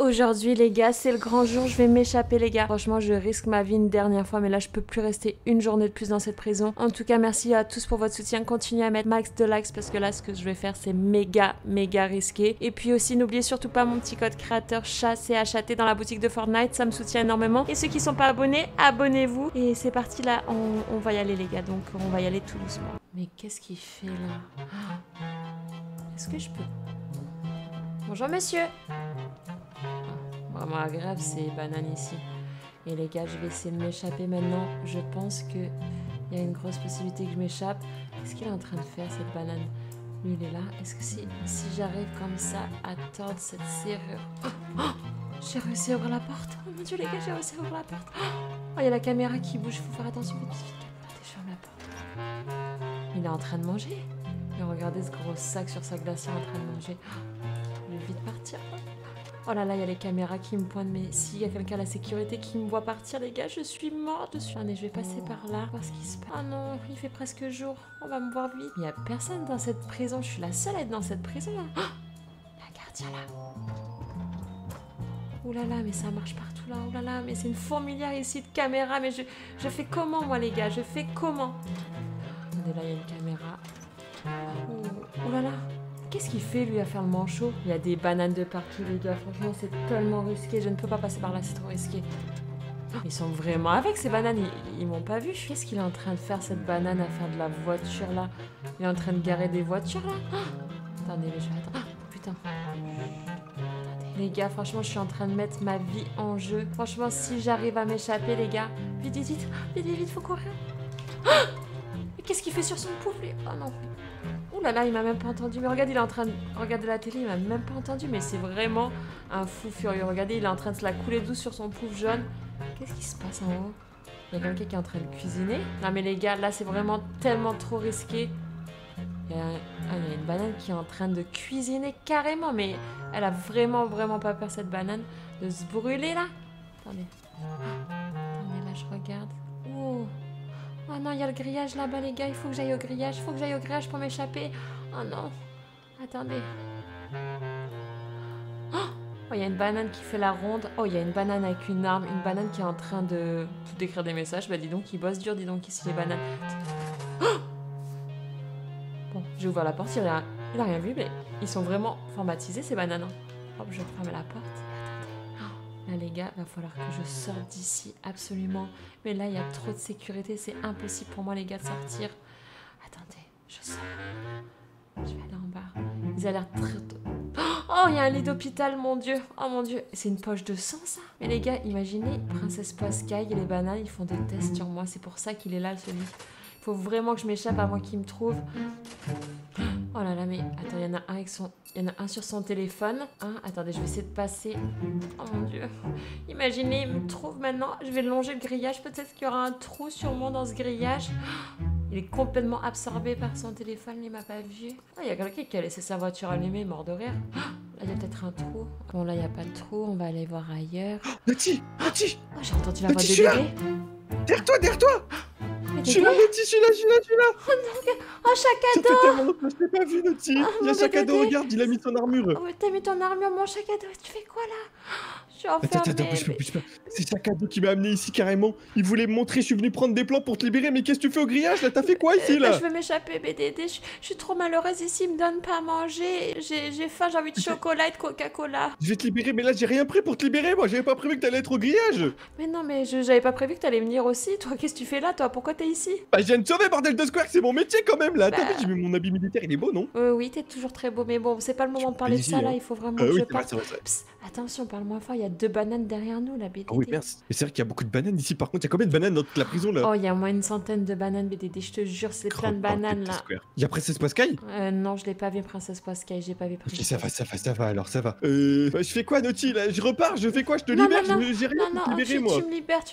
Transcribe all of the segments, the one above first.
Aujourd'hui les gars, c'est le grand jour, je vais m'échapper les gars. Franchement, je risque ma vie une dernière fois, mais là je peux plus rester une journée de plus dans cette prison. En tout cas, merci à tous pour votre soutien. Continuez à mettre max de likes parce que là, ce que je vais faire, c'est méga risqué. Et puis aussi, n'oubliez surtout pas mon petit code créateur CHAT, CHAT dans la boutique de Fortnite, ça me soutient énormément. Et ceux qui sont pas abonnés, abonnez-vous. Et c'est parti là, on va y aller les gars, donc on va y aller tout doucement. Mais qu'est-ce qu'il fait là? Est-ce que je peux... Bonjour monsieur. Vraiment grave, c'est banane ici. Et les gars, je vais essayer de m'échapper maintenant. Je pense que il y a une grosse possibilité que je m'échappe. Qu'est-ce qu'il est en train de faire cette banane? Lui, il est là. Est-ce que si j'arrive comme ça à tordre cette serrure... j'ai réussi à ouvrir la porte. Oh mon dieu les gars, j'ai réussi à ouvrir la porte. Il y a la caméra qui bouge, faut faire attention. Vite, je ferme la porte. Il est en train de manger. Et regardez ce gros sac sur sa glacière en train de manger. Il veut vite partir. Oh là là, il y a les caméras qui me pointent, mais s'il y a quelqu'un à la sécurité qui me voit partir, les gars, je suis morte. Allez, je vais passer par là, voir ce qui se passe. Ah non, il fait presque jour, on va me voir vite. Il n'y a personne dans cette prison, je suis la seule à être dans cette prison là. La gardienne là. Ouh là là, mais ça marche partout là, ouh là là, mais c'est une fourmilière ici de caméras, mais je fais comment moi les gars, je fais comment? Attendez, là il y a une caméra. Ouh là là. Qu'est-ce qu'il fait lui à faire le manchot? Il y a des bananes de partout les gars, franchement c'est tellement risqué, je ne peux pas passer par là, c'est trop risqué. Ils sont vraiment avec ces bananes, ils m'ont pas vu. Qu'est-ce qu'il est en train de faire cette banane à faire de la voiture là? Il est en train de garer des voitures là. Attendez, mais je vais attendre. Putain. Les gars, franchement je suis en train de mettre ma vie en jeu. Franchement si j'arrive à m'échapper les gars, vite, faut courir. Qu'est-ce qu'il fait sur son pouce? Oh non. Ouh là là, il m'a même pas entendu. Mais regarde, il est en train de regarder la télé, il m'a même pas entendu. Mais c'est vraiment un fou furieux. Regardez, il est en train de se la couler douce sur son pouf jaune. Qu'est-ce qui se passe en haut? Il y a quelqu'un qui est en train de cuisiner. Non mais les gars, là c'est vraiment tellement trop risqué. Il y a une banane qui est en train de cuisiner carrément. Mais elle a vraiment pas peur cette banane de se brûler là. Attendez. Attendez, là je regarde. Oh. Oh non, il y a le grillage là-bas, les gars. Il faut que j'aille au grillage. Il faut que j'aille au grillage pour m'échapper. Oh non. Attendez. Oh, il y a une banane qui fait la ronde. Oh, il y a une banane avec une arme. Une banane qui est en train de d'écrire des messages. Bah, dis donc, ils bossent dur. Dis donc, ici, les bananes. Bon, j'ai ouvert la porte. Il a rien vu, mais ils sont vraiment formatisés, ces bananes. Hop, je ferme la porte. Là, les gars, va falloir que je sorte d'ici, absolument. Mais là, il y a trop de sécurité, c'est impossible pour moi, les gars, de sortir. Attendez, je sors. Je vais aller en bas. Ils ont l'air très... Oh, il y a un lit d'hôpital, mon Dieu. Oh, mon Dieu, c'est une poche de sang, ça. Mais les gars, imaginez, Princesse Poiscaille et les bananes, ils font des tests sur moi. C'est pour ça qu'il est là, ce lit. Il faut vraiment que je m'échappe avant qu'il me trouve. Oh là là, mais attends, il y en a un avec son... Il y en a un sur son téléphone. Attendez, je vais essayer de passer. Oh mon dieu. Imaginez, il me trouve maintenant. Je vais longer le grillage. Peut-être qu'il y aura un trou sûrement dans ce grillage. Il est complètement absorbé par son téléphone. Il m'a pas vu. Ah, il y a quelqu'un qui a laissé sa voiture allumée, mort de rire. Là, il y a peut-être un trou. Bon, là, il n'y a pas de trou. On va aller voir ailleurs. Noty, Noty. Oh, j'ai entendu la voix de bébé. Derrière toi, derrière toi. Je suis là, Noty, je suis là. Oh non, oh, Chakado. C'était tellement long que je t'ai pas vu, Noty. Oh, il y a Chakado, regarde, il a mis son armure. Oh, t'as mis ton armure, mon Chakado, tu fais quoi là? Je suis enfermée. Attends, bouge pas. C'est Chakado qui m'a amené ici carrément. Il voulait me montrer, je suis venu prendre des plans pour te libérer, mais qu'est-ce que tu fais au grillage là? T'as fait quoi ici là? Je veux m'échapper, BDD, je suis trop malheureuse ici, il me donne pas à manger. J'ai faim, j'ai envie de chocolat et de Coca-Cola. Je vais te libérer, mais là j'ai rien pris pour te libérer, moi, j'avais pas prévu que t'allais être au grillage. Mais non, mais j'avais pas prévu que t'allais venir aussi. Toi, qu'est-ce que tu fais là, toi? Pourquoi t'es ici? Bah, je viens de sauver, bordel de Square, c'est mon métier quand même là. T'as vu, j'ai mis mon habit militaire, il est beau, non? Oui, t'es toujours très beau, mais bon, c'est pas le moment de parler de ça là, il faut vraiment que je parte. Attention, parle moins fort, il y a 2 bananes derrière nous, la BDD. Ah oui, merci. Mais c'est vrai qu'il y a beaucoup de bananes ici, par contre, il y a combien de bananes dans toute la prison là? Oh, il y a au moins une centaine de bananes, BDD, je te jure, c'est plein de bananes là. Il y a Princesse Poiscaille? Non, je l'ai pas vu, Princesse Poiscaille, j'ai pas vu Princesse. Ok, ça va, alors ça va. Je fais quoi, Noty là? Je repars, je fais quoi? Je te libère, j'ai rien à te libérer moi. Tu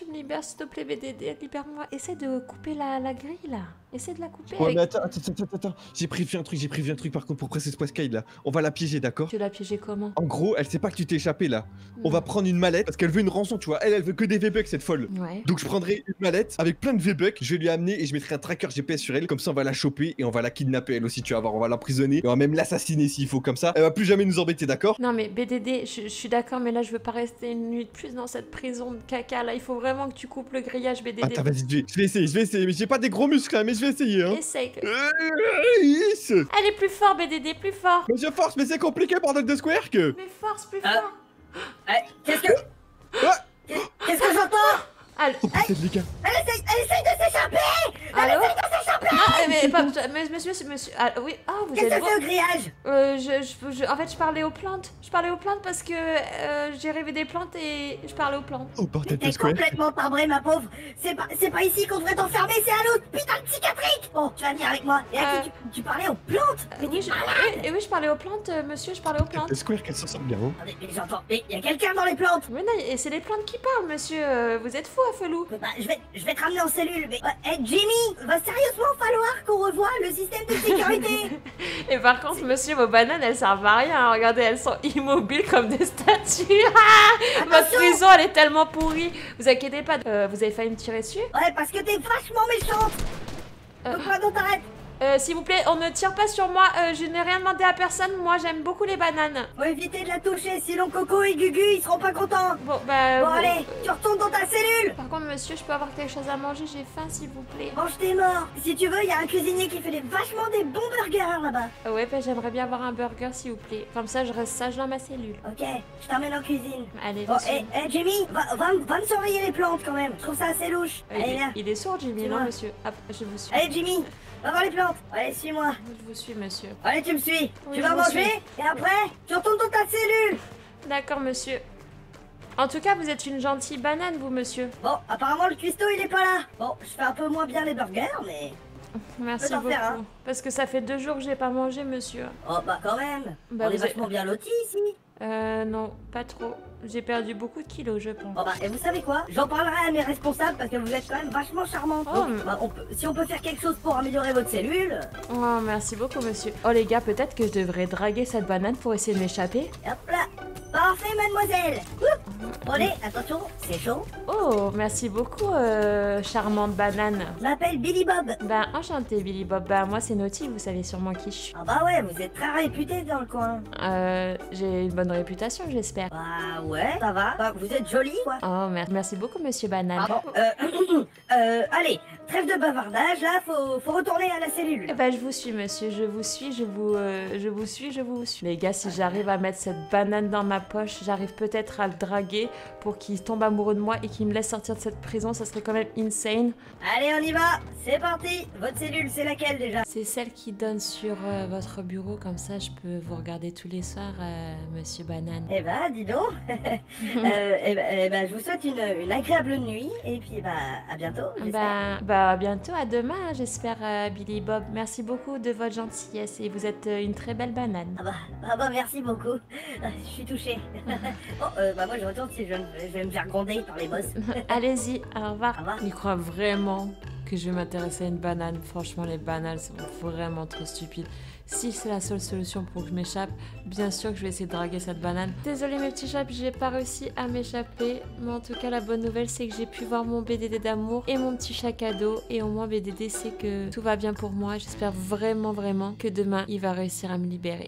me libères, s'il te plaît, BDD, libère-moi. Essaie de couper la grille là. Essaie de la couper. Oh, mais attends, attends. J'ai prévu un truc, par contre pour Princess Poiscaille là. On va la piéger, d'accord? Tu la piéger comment? En gros, elle sait pas que tu t'es échappé là. Non. On va prendre une mallette parce qu'elle veut une rançon, tu vois. Elle veut que des V-Bucks cette folle. Ouais. Donc je prendrai une mallette avec plein de V-Bucks, je vais lui amener et je mettrai un tracker GPS sur elle. Comme ça, on va la choper et on va la kidnapper elle aussi, tu vas voir. On va l'emprisonner et on va même l'assassiner s'il faut, comme ça. Elle va plus jamais nous embêter, d'accord? Non, mais BDD, je suis d'accord, mais là, je veux pas rester une nuit de plus dans cette prison de caca là. Il faut vraiment que tu coupes le grillage, BDD. Attends, vas-y, je vais essayer, mais j'ai pas des gros muscles, mais je vais essayer, hein. Essaye. Allez, plus fort, BDD, plus fort. Mais je force, mais c'est compliqué, bordel de Square, que... Mais force, plus fort. Qu'est-ce que j'entends? Elle essaye de s'échapper. Ah, mais monsieur. Ah, oui. Ah, vous êtes... Qu'est-ce que c'est au grillage? En fait, je parlais aux plantes. Parce que j'ai rêvé des plantes et je parlais aux plantes. Oh, bordel de Square. C'est complètement pas vrai, ma pauvre. C'est pas ici qu'on devrait t'enfermer, c'est à l'autre. Putain de psychiatrique. Bon, tu vas venir avec moi. Et à qui tu parlais aux plantes? Oui, je parlais aux plantes, monsieur. Je parlais aux plantes. Square, qu'elle s'en sort bien, hein. Mais j'entends. Mais il y a quelqu'un dans les plantes. Mais non, et c'est les plantes qui parlent, monsieur. Vous êtes fou, Felou. Bah, je vais te ramener en cellule. Mais Jimmy, va sérieusement falloir qu'on revoie le système de sécurité. Et par contre, monsieur, vos bananes, elles servent à rien, hein. Regardez, elles sont immobiles comme des statues. Votre prison, elle est tellement pourrie. Vous inquiétez pas, vous avez failli me tirer dessus? Ouais, parce que t'es vachement méchante. Donc maintenant, t'arrêtes. S'il vous plaît, on ne tire pas sur moi, je n'ai rien demandé à personne, moi j'aime beaucoup les bananes. Faut éviter de la toucher, sinon Coco et Gugu ils seront pas contents. Bon, allez, tu retournes dans ta cellule. Par contre monsieur, je peux avoir quelque chose à manger, j'ai faim s'il vous plaît. Mange tes morts, si tu veux, il y a un cuisinier qui fait vachement des bons burgers là-bas. Ouais, bah j'aimerais bien avoir un burger s'il vous plaît, comme ça je reste sage dans ma cellule. Ok, je t'emmène en cuisine. Allez, Jimmy, va me surveiller les plantes quand même, je trouve ça assez louche. Allez, là. Il est sourd Jimmy, non monsieur? Hop, je vous suis. Allez Jimmy, va voir les plantes. Allez, suis-moi. Je vous suis, monsieur. Allez, tu me suis. Oui, tu vas manger et après, tu retournes dans ta cellule. D'accord, monsieur. En tout cas, vous êtes une gentille banane, vous, monsieur. Bon, apparemment, le cuistot, il est pas là. Bon, je fais un peu moins bien les burgers, mais... Merci beaucoup. Faire, hein. Parce que ça fait 2 jours que j'ai pas mangé, monsieur. Oh, bah quand même. On est vachement bien lotis ici. Non, pas trop. J'ai perdu beaucoup de kilos, je pense. Oh bah, et vous savez quoi? J'en parlerai à mes responsables parce que vous êtes quand même vachement charmante. Oh, donc, bah, si on peut faire quelque chose pour améliorer votre cellule... Oh, merci beaucoup, monsieur. Oh, les gars, peut-être que je devrais draguer cette banane pour essayer de m'échapper. Hop là. Parfait, mademoiselle. Allez, attention, c'est chaud. Oh, merci beaucoup, charmante banane. Je m'appelle Billy Bob. Bah, enchanté, Billy Bob. Bah, moi, c'est Noty, vous savez sûrement qui je suis. Ah bah ouais, vous êtes très réputé dans le coin. J'ai une bonne réputation, j'espère. Ah ouais, ça va. Bah, vous êtes jolie, quoi. Oh, merci beaucoup, monsieur Banane. Ah bon, allez, trêve de bavardage, là, faut retourner à la cellule. Eh bah, je vous suis, monsieur, je vous suis. Les gars, si j'arrive à mettre cette banane dans ma poche, j'arrive peut-être à le draguer pour qu'il tombe amoureux de moi et qu'il me laisse sortir de cette prison, ça serait quand même insane. Allez, on y va, c'est parti. Votre cellule, c'est laquelle déjà? C'est celle qui donne sur votre bureau, comme ça je peux vous regarder tous les soirs, monsieur Banane. Eh bah, dis donc. Je vous souhaite une agréable nuit et puis bah, à bientôt. Bah, à bientôt, à demain, hein, j'espère, Billy Bob. Merci beaucoup de votre gentillesse et vous êtes une très belle banane. Ah bah merci beaucoup. Je suis touchée. Bah moi je retourne, si je vais me faire gronder par les boss. Allez-y, au revoir. Au revoir. Il croit vraiment que je vais m'intéresser à une banane. Franchement, les bananes sont vraiment trop stupides. Si c'est la seule solution pour que je m'échappe, bien sûr que je vais essayer de draguer cette banane. Désolée mes petits chats, j'ai pas réussi à m'échapper. Mais en tout cas, la bonne nouvelle, c'est que j'ai pu voir mon BDD d'amour et mon petit Chakado. Et au moins, BDD sait que tout va bien pour moi. J'espère vraiment, vraiment que demain, il va réussir à me libérer.